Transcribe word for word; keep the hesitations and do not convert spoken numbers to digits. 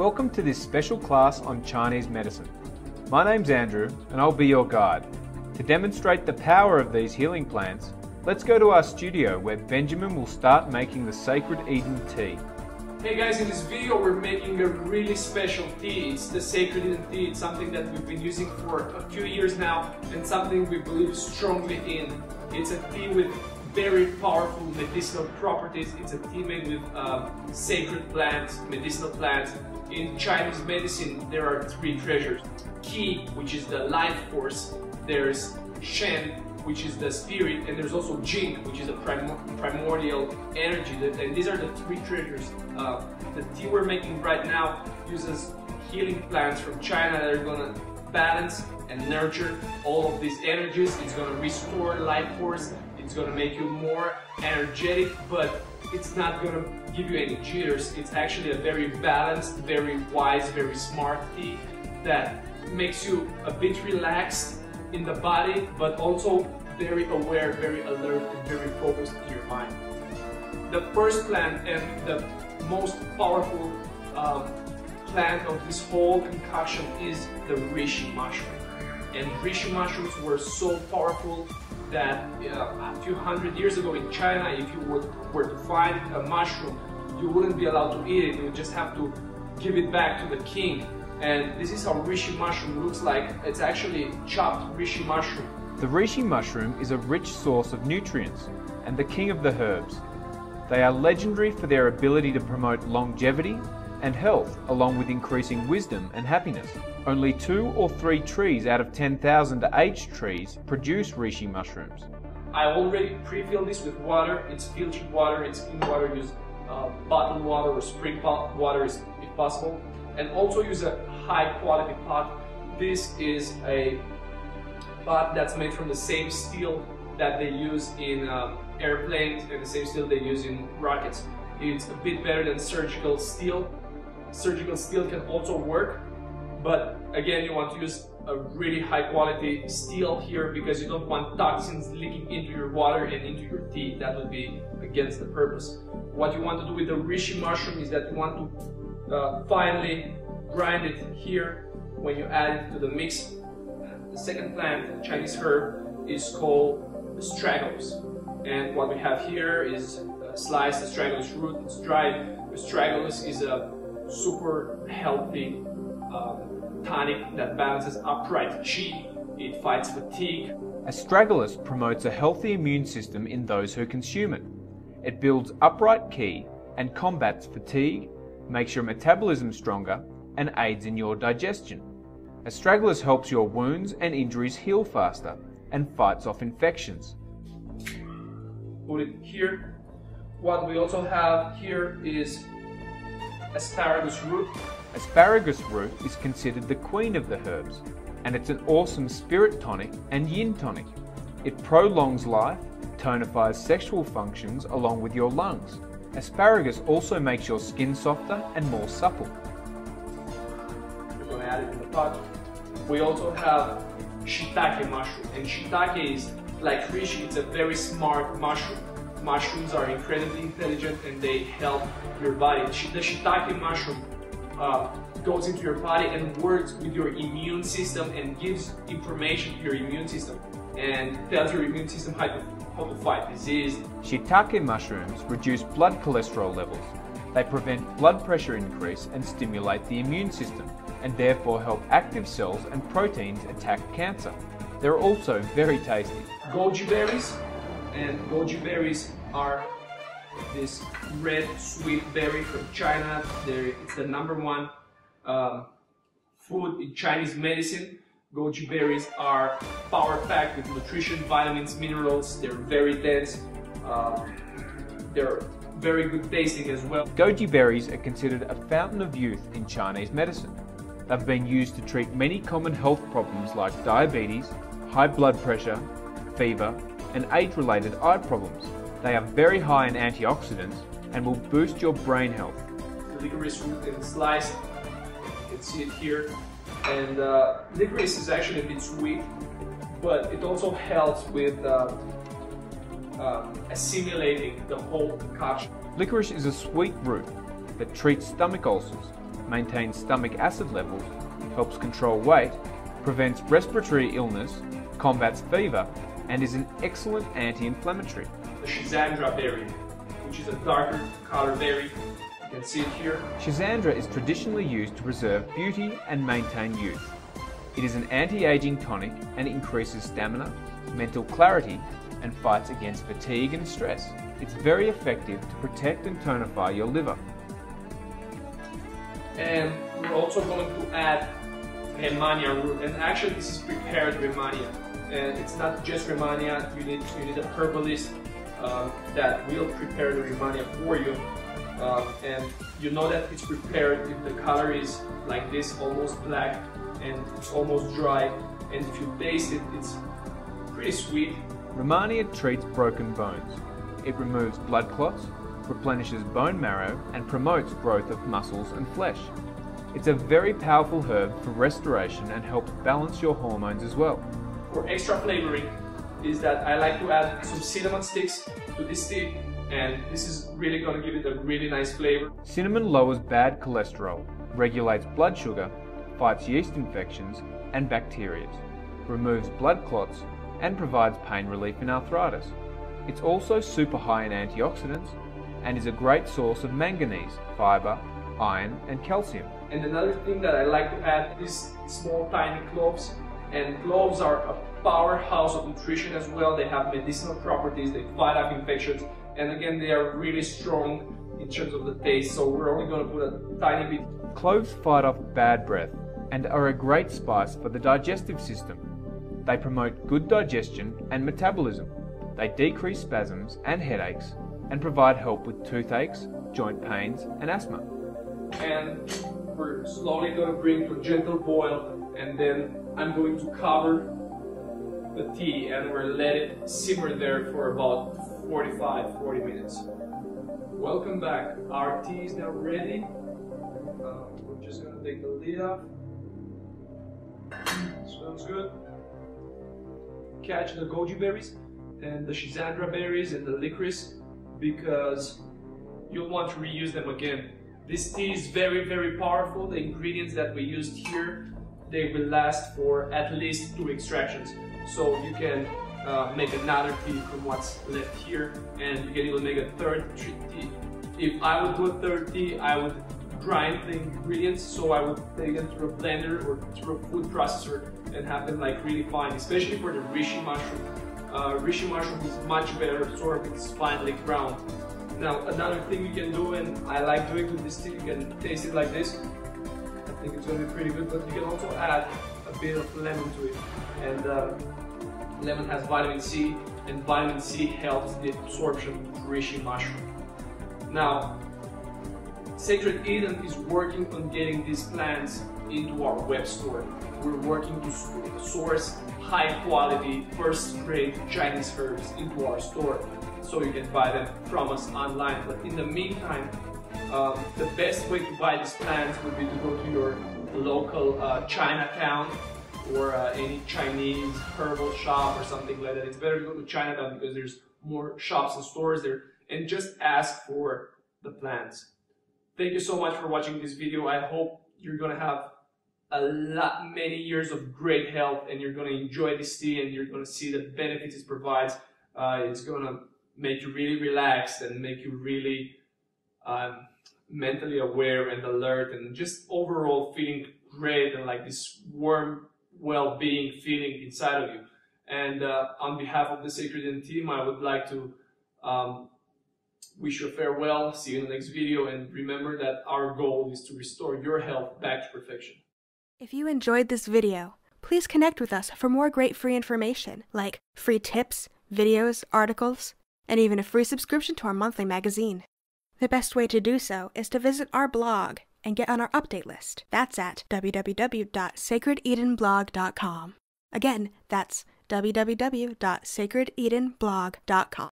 Welcome to this special class on Chinese medicine. My name's Andrew and I'll be your guide. To demonstrate the power of these healing plants, let's go to our studio where Benjamin will start making the Sacred Eden Tea. Hey guys, in this video we're making a really special tea. It's the Sacred Eden Tea. It's something that we've been using for a few years now and something we believe strongly in. It's a tea with very powerful medicinal properties. It's a tea made with uh, sacred plants, medicinal plants. In Chinese medicine there are three treasures. Qi, which is the life force, there's Shen, which is the spirit, and there's also Jing, which is the prim primordial energy. And these are the three treasures. Uh, the tea we're making right now uses healing plants from China that are gonna balance and nurture all of these energies. It's gonna restore life force, it's gonna make you more energetic, but it's not gonna give you any jitters. It's actually a very balanced, very wise, very smart tea that makes you a bit relaxed in the body, but also very aware, very alert, and very focused in your mind. The first plant and the most powerful um, plant of this whole concoction is the Reishi mushroom. And Reishi mushrooms were so powerful that uh, a few hundred years ago in China, if you would, were to find a mushroom, you wouldn't be allowed to eat it. You would just have to give it back to the king. And this is how reishi mushroom looks like. It's actually chopped reishi mushroom. The reishi mushroom is a rich source of nutrients and the king of the herbs. They are legendary for their ability to promote longevity and health, along with increasing wisdom and happiness. Only two or three trees out of ten thousand aged trees produce reishi mushrooms. I already pre-filled this with water. It's filtered water, it's clean water. Use uh, bottled water or spring water if possible. And also use a high quality pot. This is a pot that's made from the same steel that they use in um, airplanes and the same steel they use in rockets. It's a bit better than surgical steel. Surgical steel can also work, but again you want to use a really high quality steel here because you don't want toxins leaking into your water and into your tea. That would be against the purpose. What you want to do with the reishi mushroom is that you want to Uh, finally grind it here when you add it to the mix. The second plant, Chinese herb, is called astragalus. And what we have here is sliced astragalus root. It's dried. Astragalus is a super healthy um, tonic that balances upright qi. It fights fatigue. Astragalus promotes a healthy immune system in those who consume it. It builds upright qi and combats fatigue, makes your metabolism stronger, and aids in your digestion. Astragalus helps your wounds and injuries heal faster and fights off infections. Put it here. What we also have here is asparagus root. Asparagus root is considered the queen of the herbs, and it's an awesome spirit tonic and yin tonic. It prolongs life, tonifies sexual functions along with your lungs. Asparagus also makes your skin softer and more supple. We're going to add it in the pot. We also have shiitake mushroom, and shiitake is like reishi. It's a very smart mushroom. Mushrooms are incredibly intelligent and they help your body. The shiitake mushroom uh, goes into your body and works with your immune system and gives information to your immune system and tells your immune system how to to fight disease. Shiitake mushrooms reduce blood cholesterol levels. They prevent blood pressure increase and stimulate the immune system, and therefore help active cells and proteins attack cancer. They're also very tasty. Goji berries, and goji berries are this red sweet berry from China. They're, it's the number one um, food in Chinese medicine. Goji berries are power-packed with nutrition, vitamins, minerals. They're very dense. Uh, they're very good tasting as well. Goji berries are considered a fountain of youth in Chinese medicine. They've been used to treat many common health problems like diabetes, high blood pressure, fever, and age-related eye problems. They are very high in antioxidants and will boost your brain health. The licorice root is sliced. You can see it here. And uh, licorice is actually a bit sweet, but it also helps with uh, uh, assimilating the whole concoction. Licorice is a sweet root that treats stomach ulcers, maintains stomach acid levels, helps control weight, prevents respiratory illness, combats fever, and is an excellent anti-inflammatory. The Schizandra berry, which is a darker color berry. You can see it here. Schizandra is traditionally used to preserve beauty and maintain youth. It is an anti-aging tonic and increases stamina, mental clarity, and fights against fatigue and stress. It's very effective to protect and tonify your liver. And we're also going to add Rehmannia root, and actually this is prepared Rehmannia. And it's not just Rehmannia, you need, you need a herbalist uh, that will prepare the Rehmannia for you. Uh, and you know that it's prepared if the color is like this, almost black and almost dry. And if you taste it, it's pretty sweet. Rehmannia treats broken bones. It removes blood clots, replenishes bone marrow, and promotes growth of muscles and flesh. It's a very powerful herb for restoration and helps balance your hormones as well. For extra flavoring is that I like to add some cinnamon sticks to this tea, and this is really going to give it a really nice flavor. Cinnamon lowers bad cholesterol, regulates blood sugar, fights yeast infections and bacteria, removes blood clots, and provides pain relief in arthritis. It's also super high in antioxidants and is a great source of manganese, fiber, iron and calcium. And another thing that I like to add is small tiny cloves, and cloves are a powerhouse of nutrition as well. They have medicinal properties, they fight off infections, and again they are really strong in terms of the taste, so we're only going to put a tiny bit. Cloves fight off bad breath and are a great spice for the digestive system. They promote good digestion and metabolism. They decrease spasms and headaches and provide help with toothaches, joint pains and asthma. And we're slowly going to bring to a gentle boil, and then I'm going to cover the tea and we'll let it simmer there for about forty-five to forty minutes. Welcome back. Our tea is now ready. Uh, we're just going to take the lid off. Smells good. Catch the goji berries and the Schizandra berries and the licorice, because you'll want to reuse them again. This tea is very, very powerful. The ingredients that we used here, they will last for at least two extractions. So you can uh, make another tea from what's left here, and you can even make a third tea. If I would do a third tea, I would grind the ingredients, so I would take them through a blender or through a food processor and have them like really fine, especially for the reishi mushroom. Uh, reishi mushroom is much better sort of it's finely ground. Now another thing you can do, and I like doing with this tea, you can taste it like this. I think it's going to be pretty good, but you can also add a bit of lemon to it, and uh, lemon has vitamin C, and vitamin C helps the absorption of reishi mushroom. Now Sacred Eden is working on getting these plants into our web store. We're working to source high quality, first grade Chinese herbs into our store, so you can buy them from us online. But in the meantime, um, the best way to buy these plants would be to go to your local uh, Chinatown or uh, any Chinese herbal shop or something like that. It's better to go to Chinatown because there's more shops and stores there, and just ask for the plants. Thank you so much for watching this video. I hope you're gonna have a lot, many years of great health, and you're gonna enjoy this tea, and you're gonna see the benefits it provides. Uh, it's gonna make you really relaxed and make you really um, mentally aware and alert, and just overall feeling great and like this warm well-being feeling inside of you. And uh, on behalf of the Sacred Eden team, I would like to um, wish you a farewell, see you in the next video, and remember that our goal is to restore your health back to perfection. If you enjoyed this video, please connect with us for more great free information, like free tips, videos, articles, and even a free subscription to our monthly magazine. The best way to do so is to visit our blog and get on our update list. That's at w w w dot sacred eden blog dot com. Again, that's w w w dot sacred eden blog dot com.